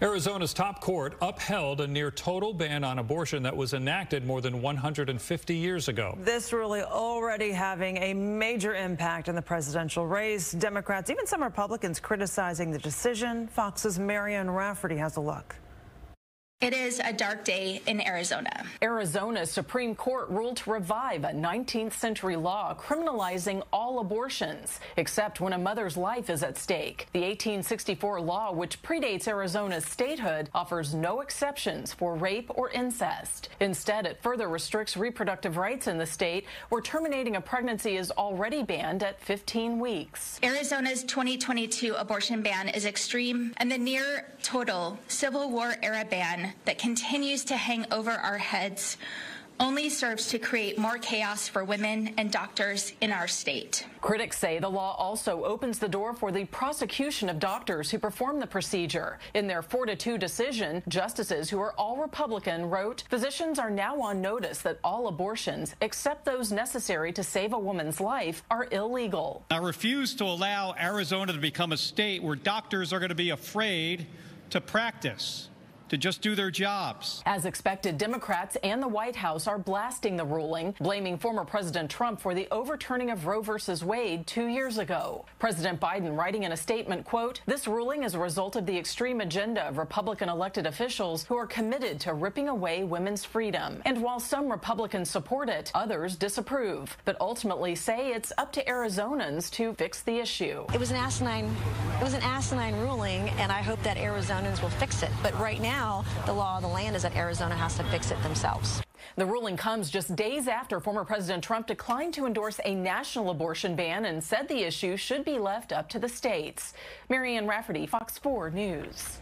Arizona's top court upheld a near-total ban on abortion that was enacted more than 150 years ago. This ruling already having a major impact on the presidential race. Democrats, even some Republicans, criticizing the decision. Fox's Marianne Rafferty has a look. It is a dark day in Arizona. Arizona's Supreme Court ruled to revive a 19th century law criminalizing all abortions, except when a mother's life is at stake. The 1864 law, which predates Arizona's statehood, offers no exceptions for rape or incest. Instead, it further restricts reproductive rights in the state, where terminating a pregnancy is already banned at 15 weeks. Arizona's 2022 abortion ban is extreme, and the near-total Civil War-era ban that continues to hang over our heads only serves to create more chaos for women and doctors in our state. Critics say the law also opens the door for the prosecution of doctors who perform the procedure. In their 4-2 decision, justices who are all Republican wrote, "Physicians are now on notice that all abortions, except those necessary to save a woman's life, are illegal." I refuse to allow Arizona to become a state where doctors are going to be afraid to practice, to just do their jobs. As expected, Democrats and the White House are blasting the ruling, blaming former President Trump for the overturning of Roe versus Wade 2 years ago. President Biden writing in a statement, quote, "This ruling is a result of the extreme agenda of Republican elected officials who are committed to ripping away women's freedom. And while some Republicans support it, others disapprove, but ultimately say it's up to Arizonans to fix the issue." It was an asinine ruling, and I hope that Arizonans will fix it. But right now, the law of the land is that Arizona has to fix it themselves. The ruling comes just days after former President Trump declined to endorse a national abortion ban and said the issue should be left up to the states. Marianne Rafferty, Fox 4 News.